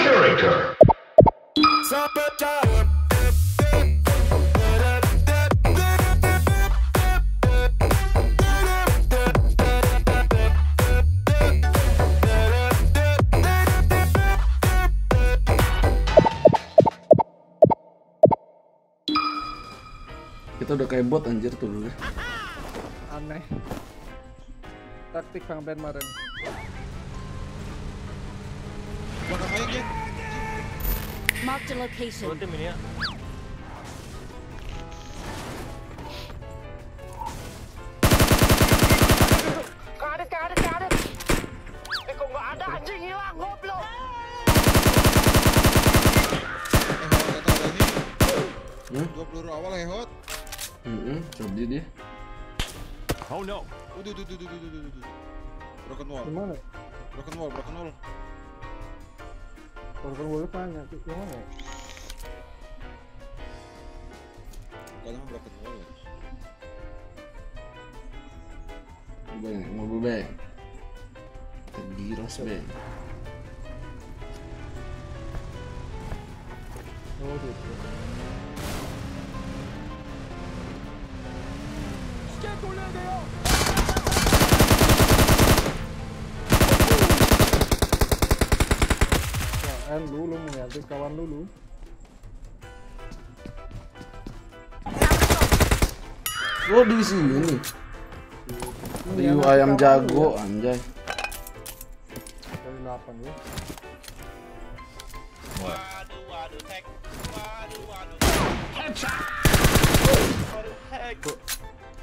character. Kita udah kayak bot anjir tuh dulu. Aneh. Taktik Kang Ben kemarin. Mark the location. Got it. Eh kok nggak ada anjing hilang goblok. Ini 20 awal hot. Coba dia. Oh no. Udah. Broken wall. Broken wall banyak sih, gimana ya? Kadang broken wall ya? Mobil bang. Tergiros bang. Oh gitu. Jangan dulu mengganti kawan dulu. Lo di sini nih. Riu ayam jago dulu. Anjay. Kali 8 ya. Waduh.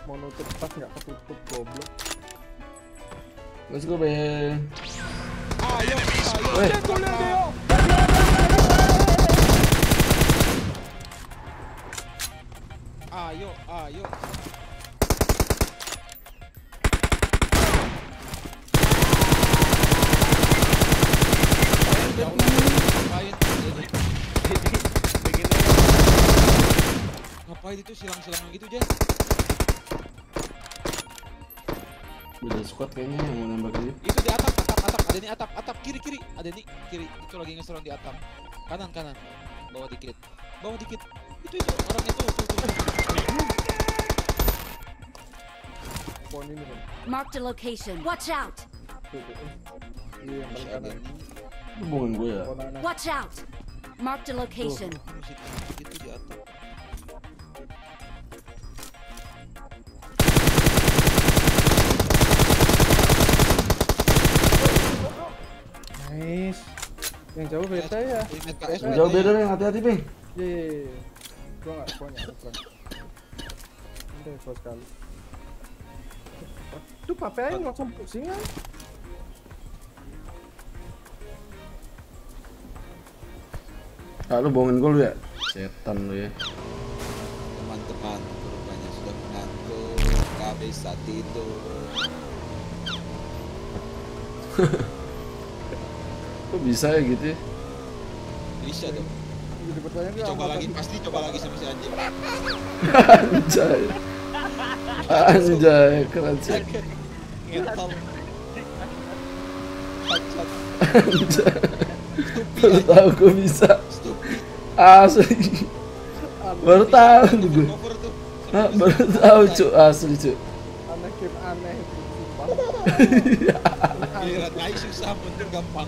Mau nutup pas nggak ketutup goblok. Let's go Ben. Ayo. Ngapain itu silang-silangan gitu, Jess? Udah squad kayaknya yang mau nembak dia. Itu di atap. Ada nih atap kiri. Ada nih kiri. Itu lagi ngeserang di atap. Kanan. Bawa dikit. Itu orangnya tuh. Pohon ini kan. Mark the location. Watch out. Iya, paling kanan. Hubungin gue ya. Watch out. Mark the location. Itu di atap. Nice. Yang jauh beda ya. Yang jauh beda nih, hati-hati Bang. Ye. Gua enggak punya. Udah first kali. Tuh papain langsung pusingan. Ah lu bohongin gua lu ya. Setan lu ya. Teman-teman, rupanya sudah menantu KB saat itu. Kok bisa ya gitu? Bisa dong. Coba lagi sama si anjing. Anjay, keren sih. Ngetom. Anjay. Baru tahu kok bisa. Asli. Baru tahu cu, asli cu. Anak game aneh. Giliran naik susah, bener gampang.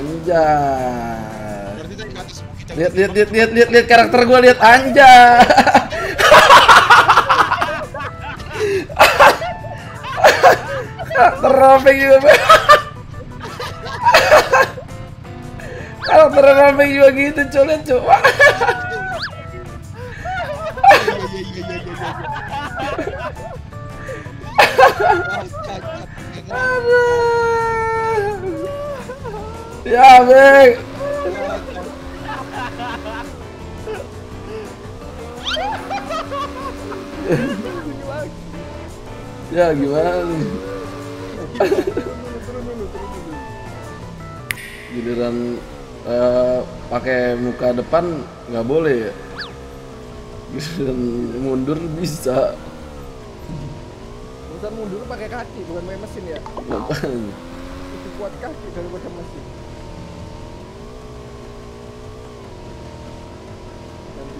Anjay. Lihat karakter gua, lihat anjay. Karakter ropeng juga gitu, coba. Yeah, man. Ya gimana nih? Giliran pakai muka depan nggak boleh ya. Giliran mundur bisa. Bukan mundur pakai kaki, bukan pakai mesin ya. Lebih kuat kaki daripada mesin.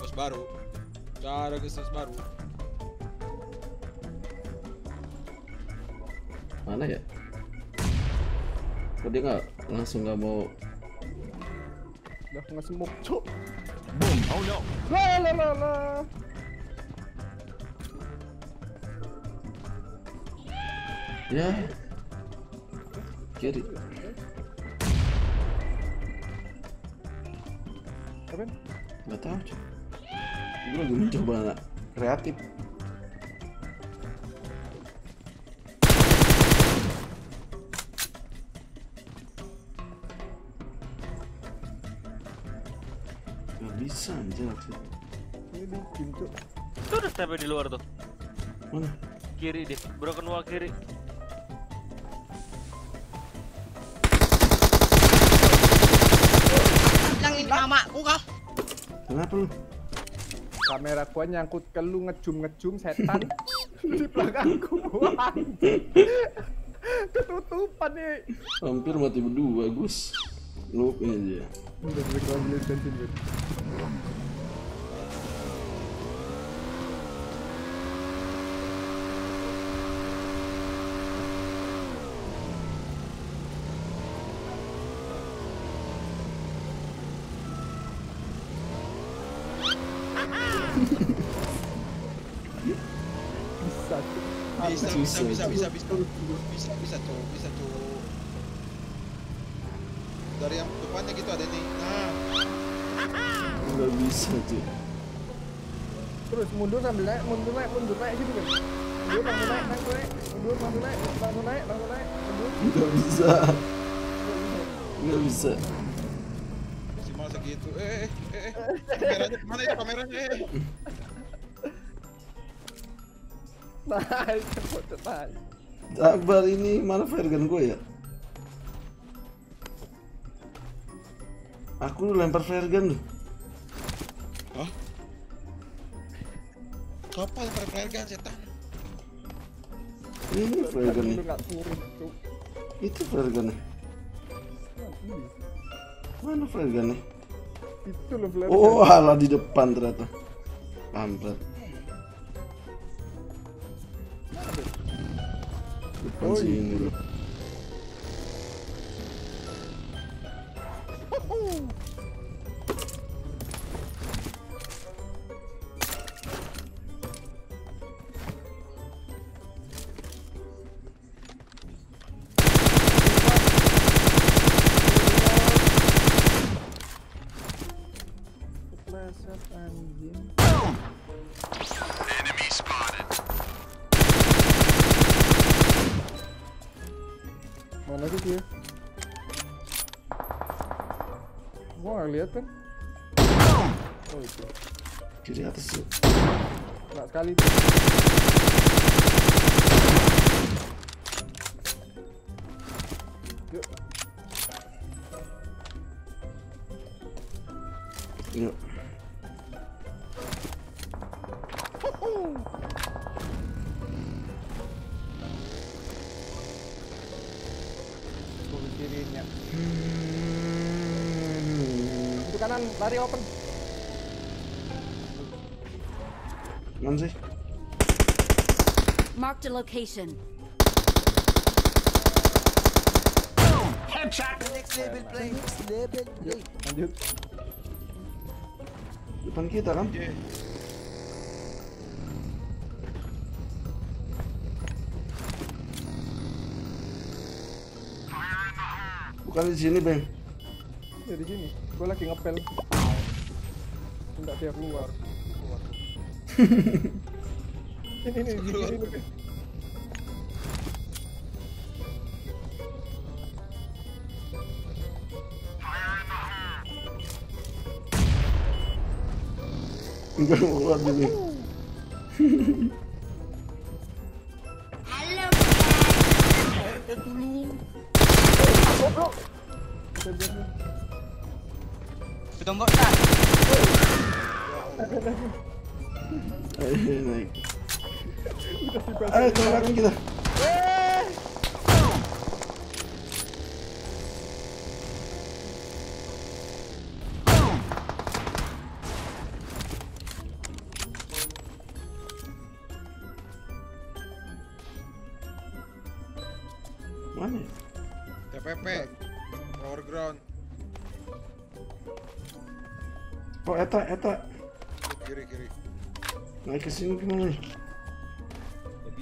bos baru, cara bisnis baru. Mana ya? Kok dia nggak mau? Udah nggak semuk cuk. Boom. Oh no. La. Ya. Kiri. Nggak tahu cok. Gue lagi mencoba kreatif. Gak bisa anjir sih. Ini pintu. Itu udah sampai di luar tuh. Mana? Kiri deh, broken wall kiri. Mamaku kau. Kenapa lu? Kamera gua nyangkut ke lu ngejum setan. Di belakangku gua. Ketutupan nih. Hampir mati berdua, Gus. Lu aja. Udah beli bensin dulu. Bisa tuh. Dari yang depannya gitu ada nih. Nah. Enggak bisa tuh. Terus mundur sambil naik, mundur naik gitu kan. Mundur naik. Enggak bisa. Masih mau segitu. Kameranya mana ya kameranya? Nice. Akbar ini mana firegun gue ya? Aku lempar firegun. Hah? Kapan lempar firegun setan? Ini firegun nih. Itu firegun nih. Mana firegun nih? Itu loh firegun. Oh, ala di depan ternyata. Pampret. Oh ini. Lihat kan? Oh itu. Kiri atas tuh. Enggak sekali. Yuk. Kanan lari open. Lindsay. Marked a location. Boom! Headshot! Lanjut. Depan kita kan? Yeah. Bukan di sini, Bang. Ya, di sini. Gua lagi ngepel. Enggak dia keluar. Ini. Enggak keluar dulu. Halo. Goblok. Ketembak tak? Ayo naik. Ayo tolongin kita. Mana? TPP. Power ground. Oh, eta. Kiri. Naik ke sini gimana? Nggak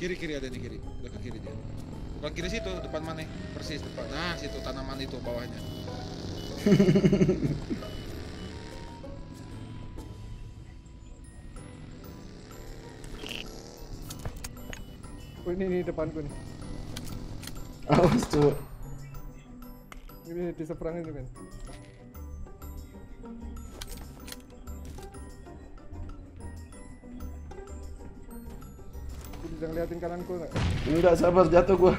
Kiri ada di kiri, udah ke kiri dia. Bukan kiri situ, depan mana? Persis depan. Nah, situ tanaman itu bawahnya. Oh, ini depanku nih. Awas tuh. Ini di seberang itu kan. Jangan liatin kananku enggak? Enggak, sabar jatuh gua.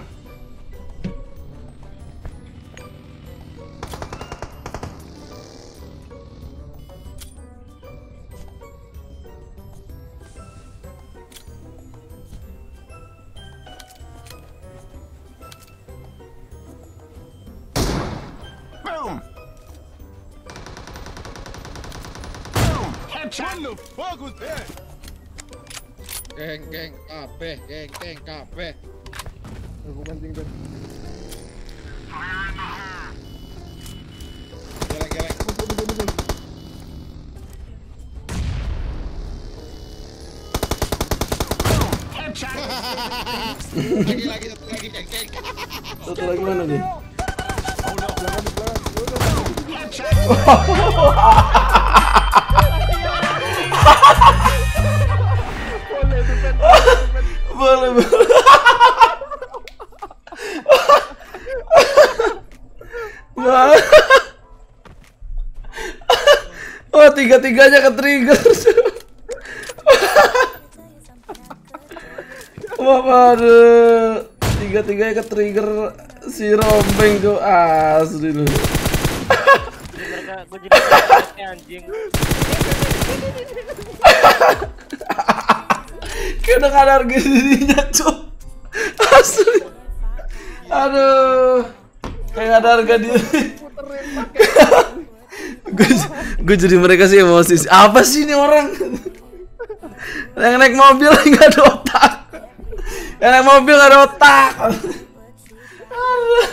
Boom. Boom. Headshot. What the fuck was that? Geng, kapeh. Bukan jing ben. Geleng. Headshot. Lagi geng. Satu lagi mana nih? Headshot. Oh, tiga-tiganya ke-trigger. Waduh, tiga-tiganya ke-trigger si Rombeng tuh asli lu. Kena kadar gizinya cok. Asli. Aduh. Kayak ada harga diri. Gue jadi mereka sih emosi. Apa sih ini orang? Yang naik mobil enggak ada otak.